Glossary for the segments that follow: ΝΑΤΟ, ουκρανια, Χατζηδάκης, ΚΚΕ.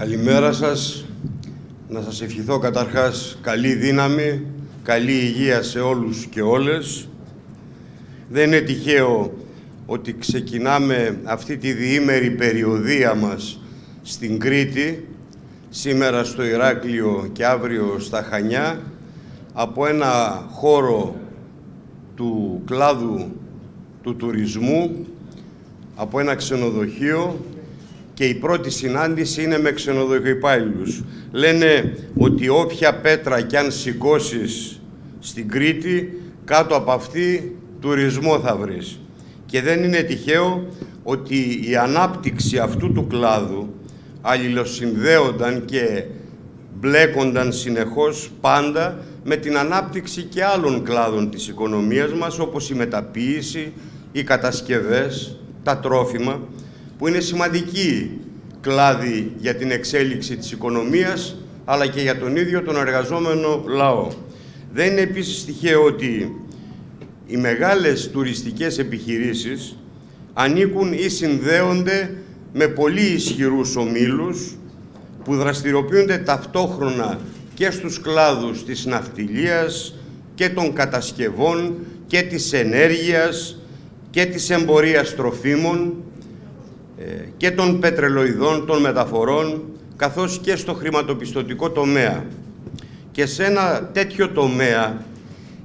Καλημέρα σας. Να σας ευχηθώ καταρχάς καλή δύναμη, καλή υγεία σε όλους και όλες. Δεν είναι τυχαίο ότι ξεκινάμε αυτή τη διήμερη περιοδία μας στην Κρήτη, σήμερα στο Ηράκλειο και αύριο στα Χανιά, από ένα χώρο του κλάδου του τουρισμού, από ένα ξενοδοχείο, και η πρώτη συνάντηση είναι με ξενοδοχοϋπάλληλους. Λένε ότι όποια πέτρα κι αν σηκώσεις στην Κρήτη, κάτω από αυτή τουρισμό θα βρεις. Και δεν είναι τυχαίο ότι η ανάπτυξη αυτού του κλάδου αλληλοσυνδέονταν και μπλέκονταν συνεχώς πάντα με την ανάπτυξη και άλλων κλάδων της οικονομίας μας, όπως η μεταποίηση, οι κατασκευές, τα τρόφιμα, που είναι σημαντική κλάδη για την εξέλιξη της οικονομίας, αλλά και για τον ίδιο τον εργαζόμενο λαό. Δεν είναι επίσης τυχαίο ότι οι μεγάλες τουριστικές επιχειρήσεις ανήκουν ή συνδέονται με πολύ ισχυρούς ομίλους που δραστηριοποιούνται ταυτόχρονα και στους κλάδους της ναυτιλίας και των κατασκευών και της ενέργειας και της εμπορίας τροφίμων και των πετρελοειδών, των μεταφορών, καθώς και στο χρηματοπιστωτικό τομέα. Και σε ένα τέτοιο τομέα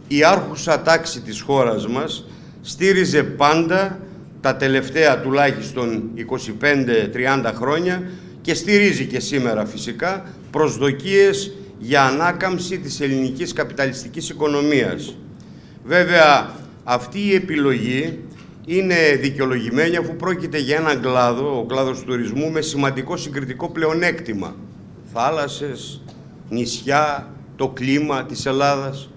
η άρχουσα τάξη της χώρας μας στήριζε πάντα τα τελευταία τουλάχιστον 25-30 χρόνια και στηρίζει και σήμερα φυσικά προσδοκίες για ανάκαμψη της ελληνικής καπιταλιστικής οικονομίας. Βέβαια αυτή η επιλογή είναι δικαιολογημένη, αφού πρόκειται για έναν κλάδο, ο κλάδος του τουρισμού, με σημαντικό συγκριτικό πλεονέκτημα. Θάλασσες, νησιά, το κλίμα της Ελλάδας.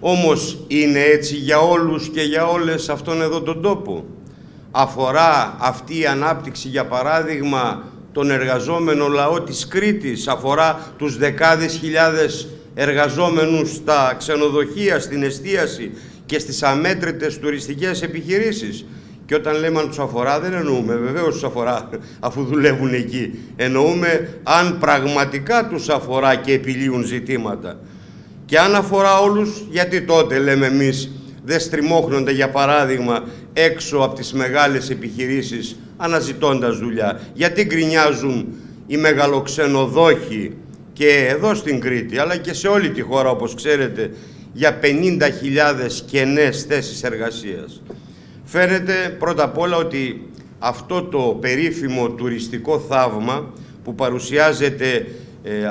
Όμως είναι έτσι για όλους και για όλες αυτόν εδώ τον τόπο? Αφορά αυτή η ανάπτυξη, για παράδειγμα, τον εργαζόμενο λαό της Κρήτης? Αφορά τους δεκάδες χιλιάδες εργαζόμενους στα ξενοδοχεία, στην εστίαση και στις αμέτρητες τουριστικές επιχειρήσεις? Και όταν λέμε αν τους αφορά, δεν εννοούμε βεβαίως τους αφορά αφού δουλεύουν εκεί. Εννοούμε αν πραγματικά τους αφορά και επιλύουν ζητήματα. Και αν αφορά όλους, γιατί τότε, λέμε εμείς, δεν στριμώχνονται, για παράδειγμα, έξω από τις μεγάλες επιχειρήσεις αναζητώντας δουλειά? Γιατί γκρινιάζουν οι μεγαλοξενοδόχοι και εδώ στην Κρήτη, αλλά και σε όλη τη χώρα, όπως ξέρετε, για 50.000 κενές θέσεις εργασίας? Φαίνεται πρώτα απ' όλα ότι αυτό το περίφημο τουριστικό θαύμα που παρουσιάζεται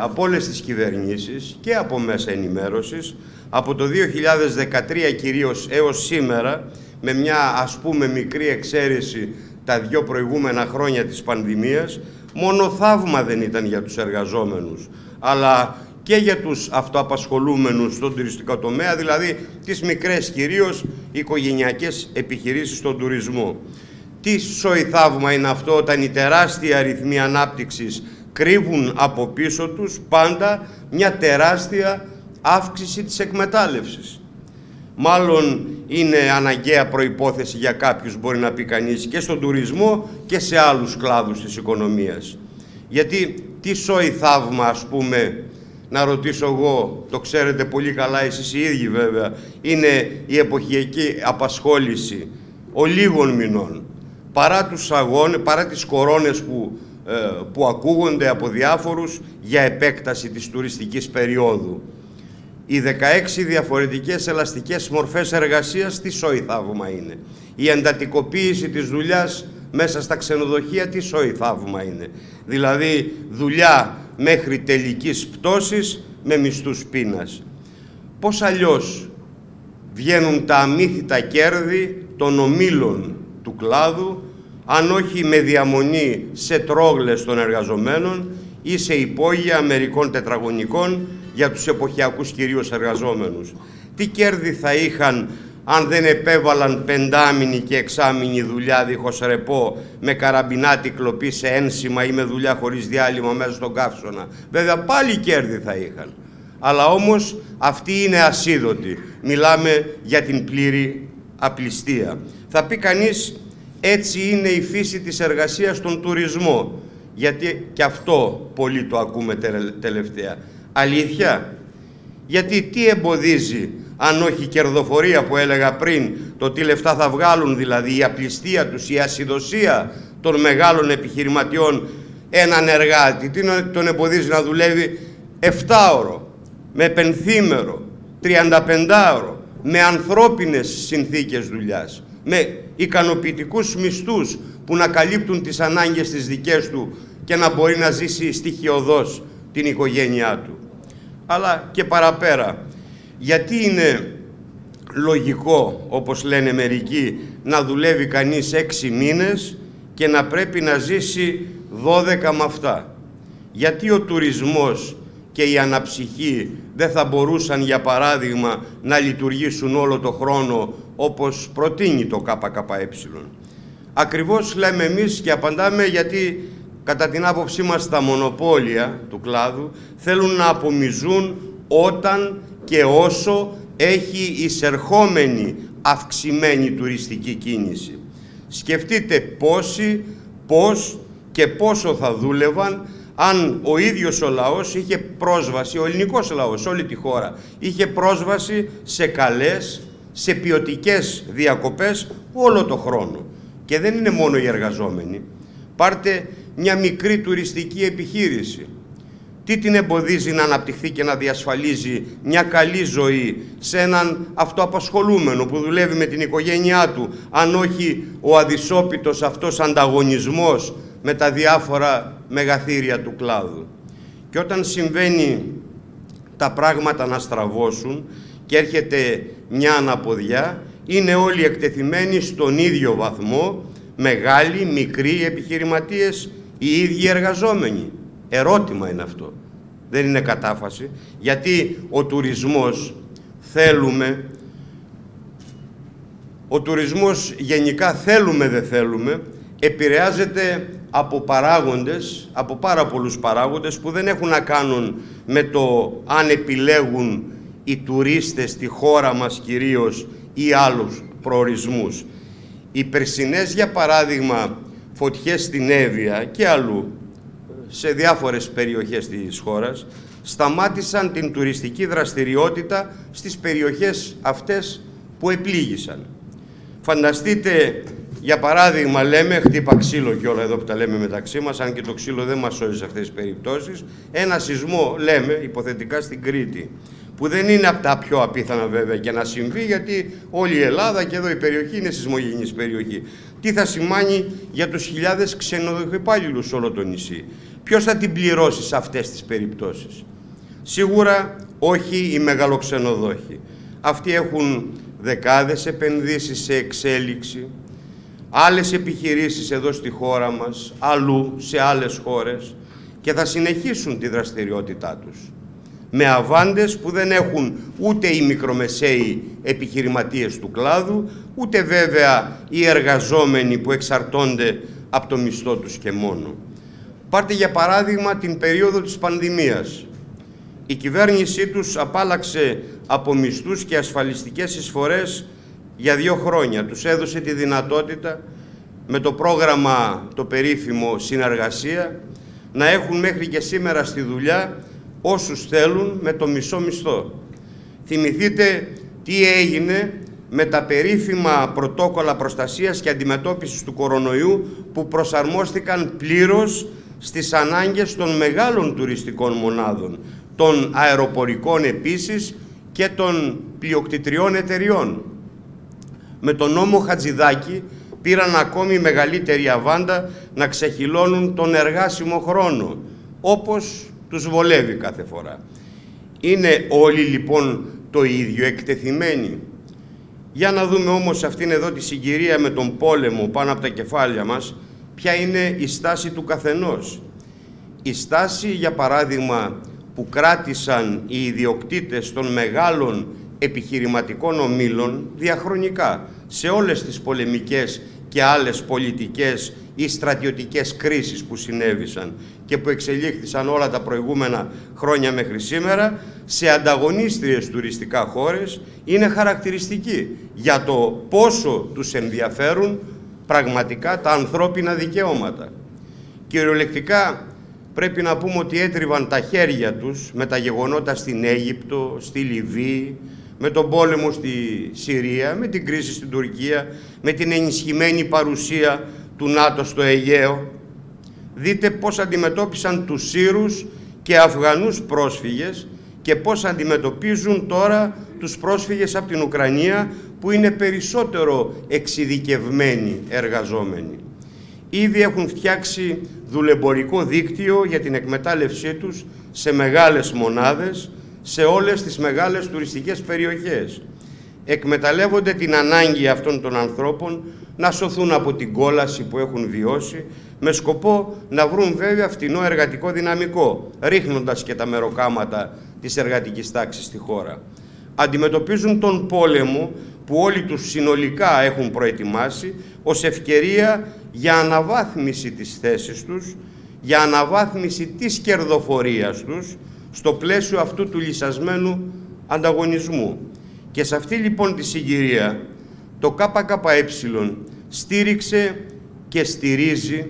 από όλες τις κυβερνήσεις και από μέσα ενημέρωσης από το 2013 κυρίως έως σήμερα, με μια ας πούμε μικρή εξαίρεση τα δύο προηγούμενα χρόνια της πανδημίας, μόνο θαύμα δεν ήταν για τους εργαζόμενους, αλλά και για τους αυτοαπασχολούμενους στον τουριστικό τομέα, δηλαδή τις μικρές κυρίως οικογενειακές επιχειρήσεις στον τουρισμό. Τι σοϊ θαύμα είναι αυτό, όταν οι τεράστιοι αριθμοί ανάπτυξης κρύβουν από πίσω τους πάντα μια τεράστια αύξηση της εκμετάλλευσης? Μάλλον είναι αναγκαία προϋπόθεση για κάποιους, μπορεί να πει κανείς, και στον τουρισμό και σε άλλους κλάδους της οικονομίας. Γιατί τι σοϊ θαύμα, ας πούμε, να ρωτήσω εγώ, το ξέρετε πολύ καλά εσείς οι ίδιοι βέβαια, είναι η εποχιακή απασχόληση ολίγων μηνών. Παρά τους αγώνες, παρά τις κορώνες που ακούγονται από διάφορους για επέκταση της τουριστικής περίοδου, οι 16 διαφορετικές ελαστικές μορφές εργασίας, τι σοϊ θαύμα είναι? Η εντατικοποίηση της δουλειάς μέσα στα ξενοδοχεία, τι σοϊ θαύμα είναι? Δηλαδή δουλειά μέχρι τελικής πτώσης με μισθούς πείνας. Πώς αλλιώς βγαίνουν τα αμύθιτα κέρδη των ομίλων του κλάδου, αν όχι με διαμονή σε τρόγλες των εργαζομένων ή σε υπόγεια μερικών τετραγωνικών για τους εποχιακούς κυρίως εργαζόμενους? Τι κέρδη θα είχαν αν δεν επέβαλαν πεντάμινη και εξάμινη δουλειά δίχως ρεπό, με καραμπινάτη κλοπή σε ένσημα ή με δουλειά χωρίς διάλειμμα μέσα στον καύσωνα? Βέβαια πάλι κέρδη θα είχαν, αλλά όμως αυτή είναι ασίδωτη. Μιλάμε για την πλήρη απληστία. Θα πει κανείς, έτσι είναι η φύση της εργασίας στον τουρισμό. γιατί και αυτό πολύ το ακούμε τελευταία. Αλήθεια, γιατί τι εμποδίζει, αν όχι η κερδοφορία που έλεγα πριν, το τι λεφτά θα βγάλουν, δηλαδή η απληστία τους, η ασυδοσία των μεγάλων επιχειρηματιών, έναν εργάτη, τι τον εμποδίζει να δουλεύει 7ωρο, με πενθήμερο, 35ωρο, με ανθρώπινες συνθήκες δουλειάς, με ικανοποιητικούς μισθούς που να καλύπτουν τις ανάγκες τις δικές του και να μπορεί να ζήσει στοιχειωδώς την οικογένειά του. Αλλά και παραπέρα, γιατί είναι λογικό, όπως λένε μερικοί, να δουλεύει κανείς 6 μήνες και να πρέπει να ζήσει 12 με αυτά? Γιατί ο τουρισμός και η αναψυχή δεν θα μπορούσαν, για παράδειγμα, να λειτουργήσουν όλο το χρόνο όπως προτείνει το ΚΚΕ? Ακριβώς λέμε εμείς και απαντάμε, γιατί κατά την άποψή μας τα μονοπόλια του κλάδου θέλουν να απομειζούν όταν και όσο έχει εισερχόμενη αυξημένη τουριστική κίνηση. Σκεφτείτε πόσοι, πώς και πόσο θα δούλευαν αν ο ίδιος ο λαός είχε πρόσβαση, ο ελληνικός λαός, όλη τη χώρα, είχε πρόσβαση σε καλές, σε ποιοτικές διακοπές όλο το χρόνο. Και δεν είναι μόνο οι εργαζόμενοι. Πάρτε μια μικρή τουριστική επιχείρηση. Τι την εμποδίζει να αναπτυχθεί και να διασφαλίζει μια καλή ζωή σε έναν αυτοαπασχολούμενο που δουλεύει με την οικογένειά του, αν όχι ο αδυσόπιτος αυτός ανταγωνισμός με τα διάφορα μεγαθύρια του κλάδου? Και όταν συμβαίνει τα πράγματα να στραβώσουν και έρχεται μια αναποδιά, είναι όλοι εκτεθειμένοι στον ίδιο βαθμό, μεγάλοι, μικροί επιχειρηματίες, οι ίδιοι εργαζόμενοι. Ερώτημα είναι αυτό. Δεν είναι κατάφαση. Γιατί ο τουρισμός θέλουμε, ο τουρισμός γενικά θέλουμε δεν θέλουμε, επηρεάζεται από παράγοντες, από πάρα πολλούς παράγοντες που δεν έχουν να κάνουν με το αν επιλέγουν οι τουρίστες στη χώρα μας κυρίως ή άλλους προορισμούς. Οι περσινές, για παράδειγμα, φωτιές στην Εύβοια και αλλού, σε διάφορες περιοχές της χώρας, σταμάτησαν την τουριστική δραστηριότητα στις περιοχές αυτές που επλήγησαν. Φανταστείτε, για παράδειγμα, λέμε, χτύπα ξύλο και όλα εδώ που τα λέμε μεταξύ μας, αν και το ξύλο δεν μας σώζει σε αυτές τις περιπτώσεις, ένα σεισμό, λέμε, υποθετικά στην Κρήτη, που δεν είναι από τα πιο απίθανα βέβαια και να συμβεί, γιατί όλη η Ελλάδα και εδώ η περιοχή είναι σεισμογενής περιοχή. Τι θα σημάνει για τους χιλιάδες ξενοδοχοϋπάλληλους όλο το νησί? Ποιος θα την πληρώσει σε αυτές τις περιπτώσεις? Σίγουρα όχι οι μεγαλοξενοδόχοι. Αυτοί έχουν δεκάδες επενδύσεις σε εξέλιξη, άλλες επιχειρήσεις εδώ στη χώρα μας, αλλού σε άλλες χώρες, και θα συνεχίσουν τη δραστηριότητά τους με αβάντες που δεν έχουν ούτε οι μικρομεσαίοι επιχειρηματίες του κλάδου, ούτε βέβαια οι εργαζόμενοι που εξαρτώνται από το μισθό τους και μόνο. Πάρτε για παράδειγμα την περίοδο της πανδημίας. Η κυβέρνησή τους απάλλαξε από μισθούς και ασφαλιστικές εισφορές για 2 χρόνια. Τους έδωσε τη δυνατότητα με το πρόγραμμα το περίφημο «Συνεργασία» να έχουν μέχρι και σήμερα στη δουλειά όσους θέλουν με το μισό μισθό. Θυμηθείτε τι έγινε με τα περίφημα πρωτόκολλα προστασίας και αντιμετώπισης του κορονοϊού που προσαρμόστηκαν πλήρως στις ανάγκες των μεγάλων τουριστικών μονάδων, των αεροπορικών επίσης και των πλειοκτητριών εταιριών. Με τον νόμο Χατζηδάκη πήραν ακόμη μεγαλύτερη αβάντα να ξεχυλώνουν τον εργάσιμο χρόνο, όπως τους βολεύει κάθε φορά. Είναι όλοι λοιπόν το ίδιο εκτεθειμένοι? Για να δούμε όμως αυτήν εδώ τη συγκυρία με τον πόλεμο πάνω από τα κεφάλια μας, ποια είναι η στάση του καθενός. Η στάση, για παράδειγμα, που κράτησαν οι ιδιοκτήτες των μεγάλων επιχειρηματικών ομίλων διαχρονικά σε όλες τις πολεμικές και άλλες πολιτικές ή στρατιωτικές κρίσεις που συνέβησαν και που εξελίχθησαν όλα τα προηγούμενα χρόνια μέχρι σήμερα σε ανταγωνίστριες τουριστικά χώρες, είναι χαρακτηριστική για το πόσο τους ενδιαφέρουν πραγματικά τα ανθρώπινα δικαιώματα. Κυριολεκτικά πρέπει να πούμε ότι έτριβαν τα χέρια τους με τα γεγονότα στην Αίγυπτο, στη Λιβύη, με τον πόλεμο στη Συρία, με την κρίση στην Τουρκία, με την ενισχυμένη παρουσία του ΝΑΤΟ στο Αιγαίο. Δείτε πώς αντιμετώπισαν τους Σύρους και Αφγανούς πρόσφυγες και πώς αντιμετωπίζουν τώρα τους πρόσφυγες από την Ουκρανία, που είναι περισσότερο εξειδικευμένοι εργαζόμενοι. Ήδη έχουν φτιάξει δουλεμπορικό δίκτυο για την εκμετάλλευσή τους σε μεγάλες μονάδες, σε όλες τις μεγάλες τουριστικές περιοχές. Εκμεταλλεύονται την ανάγκη αυτών των ανθρώπων να σωθούν από την κόλαση που έχουν βιώσει, με σκοπό να βρουν βέβαια φτηνό εργατικό δυναμικό, ρίχνοντας και τα μεροκάματα της εργατικής τάξης στη χώρα. Αντιμετωπίζουν τον πόλεμο που όλοι τους συνολικά έχουν προετοιμάσει ως ευκαιρία για αναβάθμιση της θέσης τους, για αναβάθμιση της κερδοφορίας τους στο πλαίσιο αυτού του λυσασμένου ανταγωνισμού. Και σε αυτή λοιπόν τη συγκυρία το ΚΚΕ στήριξε και στηρίζει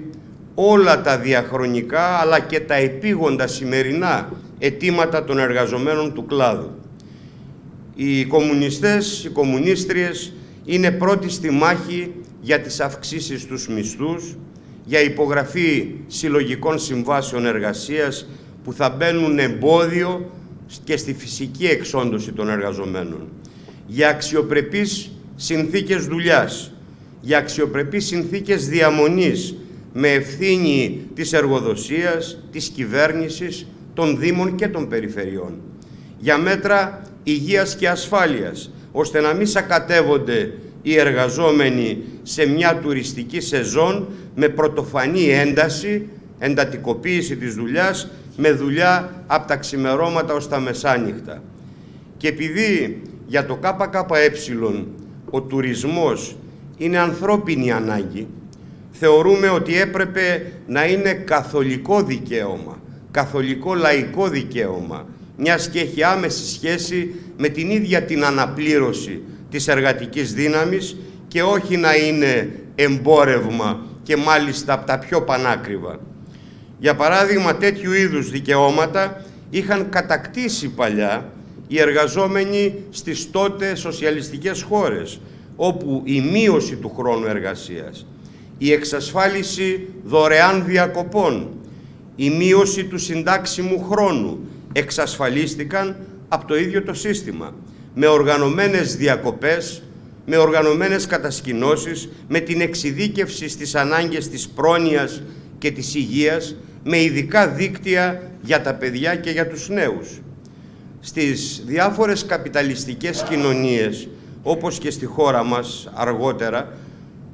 όλα τα διαχρονικά αλλά και τα επίγοντα σημερινά αιτήματα των εργαζομένων του κλάδου. Οι κομμουνιστές, οι κομμουνίστριες είναι πρώτοι στη μάχη για τις αυξήσεις στους μισθούς, για υπογραφή συλλογικών συμβάσεων εργασίας που θα μπαίνουν εμπόδιο και στη φυσική εξόντωση των εργαζομένων, για αξιοπρεπείς συνθήκες δουλειάς, για αξιοπρεπείς συνθήκες διαμονής με ευθύνη της εργοδοσίας, της κυβέρνησης, των δήμων και των περιφερειών, για μέτρα υγείας και ασφάλειας, ώστε να μην σακατεύονται οι εργαζόμενοι σε μια τουριστική σεζόν με πρωτοφανή ένταση, εντατικοποίηση της δουλειάς, με δουλειά από τα ξημερώματα ως τα μεσάνυχτα. Και επειδή για το ΚΚΕ ο τουρισμός είναι ανθρώπινη ανάγκη, θεωρούμε ότι έπρεπε να είναι καθολικό δικαίωμα, καθολικό λαϊκό δικαίωμα, μιας και έχει άμεση σχέση με την ίδια την αναπλήρωση της εργατικής δύναμης και όχι να είναι εμπόρευμα και μάλιστα από τα πιο πανάκριβα. Για παράδειγμα, τέτοιου είδους δικαιώματα είχαν κατακτήσει παλιά οι εργαζόμενοι στις τότε σοσιαλιστικές χώρες, όπου η μείωση του χρόνου εργασίας, η εξασφάλιση δωρεάν διακοπών, η μείωση του συντάξιμου χρόνου εξασφαλίστηκαν από το ίδιο το σύστημα, με οργανωμένες διακοπές, με οργανωμένες κατασκηνώσεις, με την εξειδίκευση στις ανάγκες της πρόνοιας και της υγείας, με ειδικά δίκτυα για τα παιδιά και για τους νέους. Στις διάφορες καπιταλιστικές κοινωνίες, όπως και στη χώρα μας αργότερα,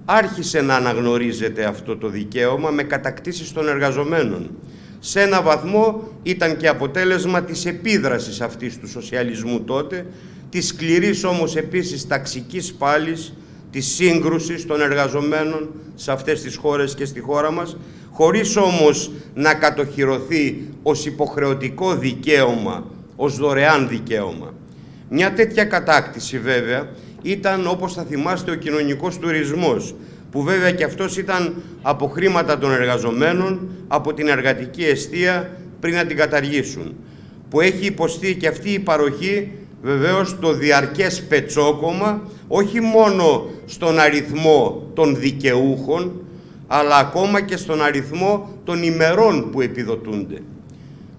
άρχισε να αναγνωρίζεται αυτό το δικαίωμα με κατακτήσεις των εργαζομένων. Σε ένα βαθμό ήταν και αποτέλεσμα της επίδρασης αυτής του σοσιαλισμού τότε, της σκληρής όμως επίσης ταξικής πάλης, της σύγκρουσης των εργαζομένων σε αυτές τις χώρες και στη χώρα μας, χωρίς όμως να κατοχυρωθεί ως υποχρεωτικό δικαίωμα, ως δωρεάν δικαίωμα. Μια τέτοια κατάκτηση βέβαια ήταν, όπως θα θυμάστε, ο κοινωνικός τουρισμός, που βέβαια και αυτός ήταν από χρήματα των εργαζομένων, από την εργατική εστία πριν να την καταργήσουν, που έχει υποστεί και αυτή η παροχή βεβαίως το διαρκές πετσόκομα, όχι μόνο στον αριθμό των δικαιούχων, αλλά ακόμα και στον αριθμό των ημερών που επιδοτούνται,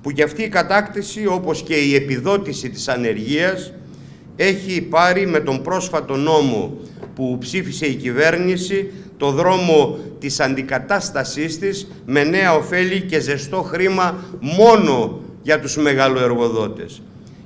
που και αυτή η κατάκτηση, όπως και η επιδότηση της ανεργίας, έχει πάρει με τον πρόσφατο νόμο που ψήφισε η κυβέρνηση το δρόμο της αντικατάστασής της με νέα ωφέλη και ζεστό χρήμα μόνο για τους μεγαλοεργοδότες.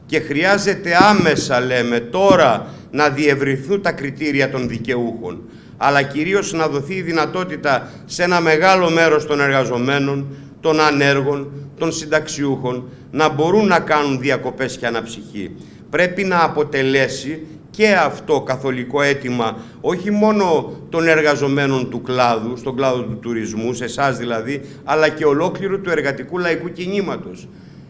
Και χρειάζεται άμεσα, λέμε τώρα, να διευρυνθούν τα κριτήρια των δικαιούχων, αλλά κυρίως να δοθεί η δυνατότητα σε ένα μεγάλο μέρος των εργαζομένων, των ανέργων, των συνταξιούχων, να μπορούν να κάνουν διακοπές και αναψυχή. Πρέπει να αποτελέσει και αυτό καθολικό αίτημα όχι μόνο των εργαζομένων του κλάδου, στον κλάδο του τουρισμού, σε εσάς δηλαδή, αλλά και ολόκληρου του εργατικού λαϊκού κινήματος,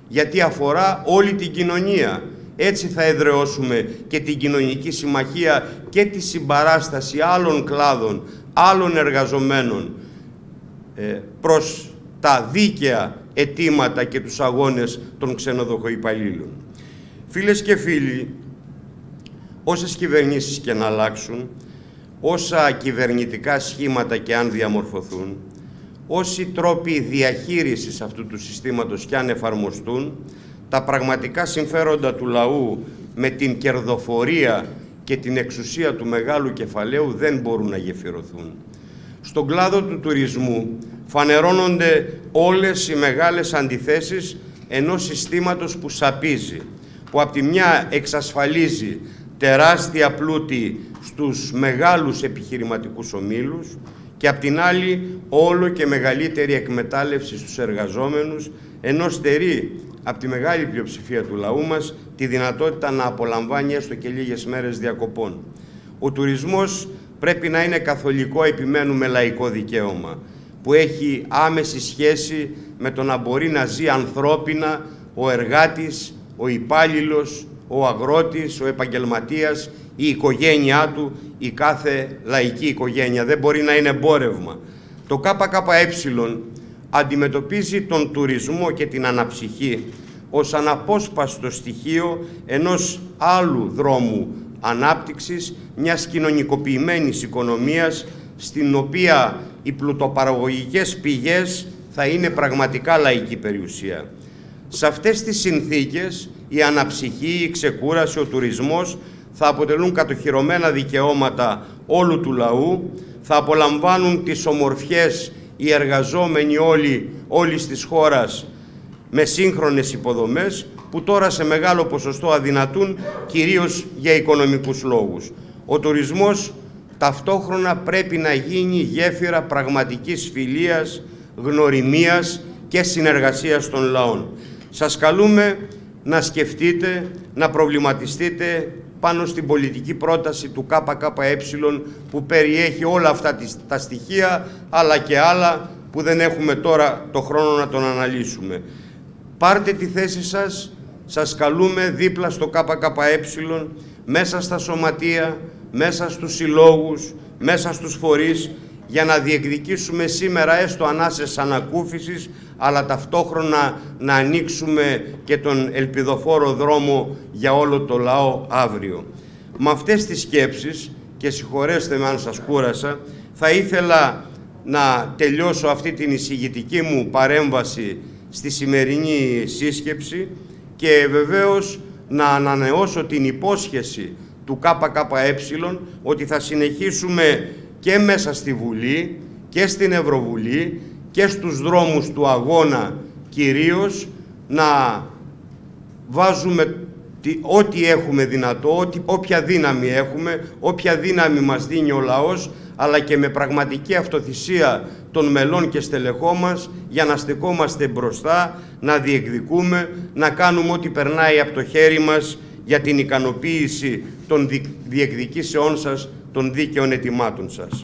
γιατί αφορά όλη την κοινωνία. Έτσι θα εδραιώσουμε και την κοινωνική συμμαχία και τη συμπαράσταση άλλων κλάδων, άλλων εργαζομένων προς τα δίκαια αιτήματα και τους αγώνες των ξενοδοχοϊπαλλήλων. Φίλες και φίλοι, όσες κυβερνήσεις και να αλλάξουν, όσα κυβερνητικά σχήματα και αν διαμορφωθούν, όσοι τρόποι διαχείρισης αυτού του συστήματος και αν εφαρμοστούν, τα πραγματικά συμφέροντα του λαού με την κερδοφορία και την εξουσία του μεγάλου κεφαλαίου δεν μπορούν να γεφυρωθούν. Στον κλάδο του τουρισμού φανερώνονται όλες οι μεγάλες αντιθέσεις ενός συστήματος που σαπίζει, που από τη μια εξασφαλίζει τεράστια πλούτη στους μεγάλους επιχειρηματικούς ομίλους και απ' την άλλη όλο και μεγαλύτερη εκμετάλλευση στους εργαζόμενους, ενώ στερεί από τη μεγάλη πλειοψηφία του λαού μας τη δυνατότητα να απολαμβάνει έστω και λίγες μέρες διακοπών. Ο τουρισμός πρέπει να είναι καθολικό, επιμένουμε, λαϊκό δικαίωμα, που έχει άμεση σχέση με το να μπορεί να ζει ανθρώπινα ο εργάτης, ο υπάλληλος, ο αγρότης, ο επαγγελματίας, η οικογένειά του, η κάθε λαϊκή οικογένεια. Δεν μπορεί να είναι εμπόρευμα. Το ΚΚΕ αντιμετωπίζει τον τουρισμό και την αναψυχή ως αναπόσπαστο στοιχείο ενός άλλου δρόμου ανάπτυξης, μιας κοινωνικοποιημένης οικονομίας, στην οποία οι πλουτοπαραγωγικές πηγές θα είναι πραγματικά λαϊκή περιουσία. Σε αυτές τις συνθήκες, η αναψυχή, η ξεκούραση, ο τουρισμός θα αποτελούν κατοχυρωμένα δικαιώματα όλου του λαού, θα απολαμβάνουν τις ομορφιές οι εργαζόμενοι όλης της χώρας με σύγχρονες υποδομές που τώρα σε μεγάλο ποσοστό αδυνατούν κυρίως για οικονομικούς λόγους. Ο τουρισμός ταυτόχρονα πρέπει να γίνει γέφυρα πραγματικής φιλίας, γνωριμίας και συνεργασίας των λαών. Σας καλούμε να σκεφτείτε, να προβληματιστείτε πάνω στην πολιτική πρόταση του ΚΚΕ που περιέχει όλα αυτά τα στοιχεία αλλά και άλλα που δεν έχουμε τώρα το χρόνο να τον αναλύσουμε. Πάρτε τη θέση σας, σας καλούμε δίπλα στο ΚΚΕ, μέσα στα σωματεία, μέσα στους συλλόγους, μέσα στους φορείς, για να διεκδικήσουμε σήμερα έστω ανάσες ανακούφισης, αλλά ταυτόχρονα να ανοίξουμε και τον ελπιδοφόρο δρόμο για όλο το λαό αύριο. Με αυτές τις σκέψεις, και συγχωρέστε με αν σας κούρασα, θα ήθελα να τελειώσω αυτή την εισηγητική μου παρέμβαση στη σημερινή σύσκεψη και βεβαίως να ανανεώσω την υπόσχεση του ΚΚΕ ότι θα συνεχίσουμε και μέσα στη Βουλή και στην Ευρωβουλή και στους δρόμους του αγώνα κυρίως να βάζουμε ό,τι έχουμε δυνατό, όποια δύναμη έχουμε, όποια δύναμη μας δίνει ο λαός, αλλά και με πραγματική αυτοθυσία των μελών και στελεχών μας, για να στεκόμαστε μπροστά, να διεκδικούμε, να κάνουμε ό,τι περνάει από το χέρι μας για την ικανοποίηση των διεκδικήσεών σας, των δίκαιων αιτημάτων σας.